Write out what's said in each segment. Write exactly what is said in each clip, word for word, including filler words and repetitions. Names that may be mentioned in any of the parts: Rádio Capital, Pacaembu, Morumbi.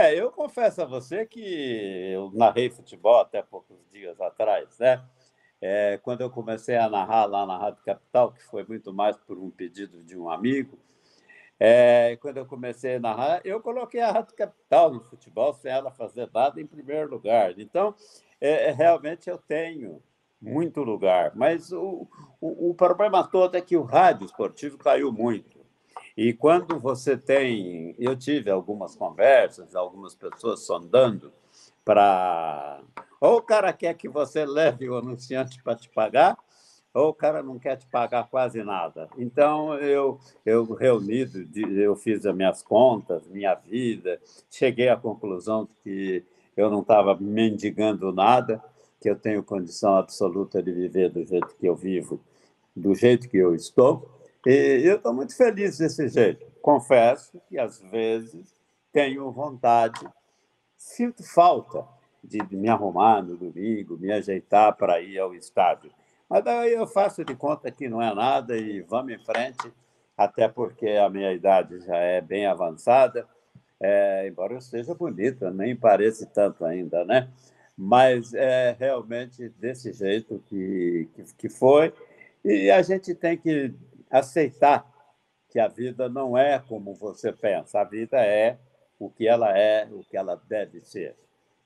É, eu confesso a você que eu narrei futebol até poucos dias atrás, né? É, quando eu comecei a narrar lá na Rádio Capital, que foi muito mais por um pedido de um amigo, é, quando eu comecei a narrar, eu coloquei a Rádio Capital no futebol sem ela fazer nada em primeiro lugar. Então, é, realmente eu tenho muito lugar, mas o, o, o problema todo é que o rádio esportivo caiu muito. E quando você tem... Eu tive algumas conversas, algumas pessoas sondando para... Ou o cara quer que você leve o anunciante para te pagar, ou o cara não quer te pagar quase nada. Então, eu, eu reunido, eu fiz as minhas contas, minha vida, cheguei à conclusão de que eu não estava mendigando nada, que eu tenho condição absoluta de viver do jeito que eu vivo, do jeito que eu estou. E eu estou muito feliz desse jeito. Confesso que, às vezes, tenho vontade, sinto falta de me arrumar no domingo, me ajeitar para ir ao estádio. Mas daí eu faço de conta que não é nada e vamos em frente, até porque a minha idade já é bem avançada, é, embora eu seja bonita, nem pareça tanto ainda, né? Mas é realmente desse jeito que, que, que foi. E a gente tem que aceitar que a vida não é como você pensa, a vida é o que ela é, o que ela deve ser.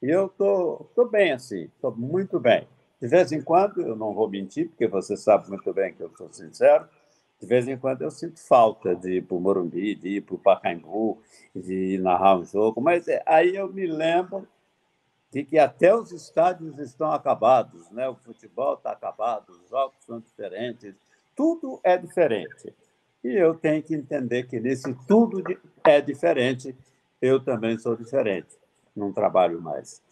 E eu tô, tô bem assim, tô muito bem. De vez em quando, eu não vou mentir, porque você sabe muito bem que eu sou sincero, de vez em quando eu sinto falta de ir para o Morumbi, de ir para o Pacaembu, de ir narrar um jogo, mas aí eu me lembro de que até os estádios estão acabados, né? O futebol está acabado, os jogos são diferentes, tudo é diferente. E eu tenho que entender que nesse tudo é diferente, eu também sou diferente. Não trabalho mais.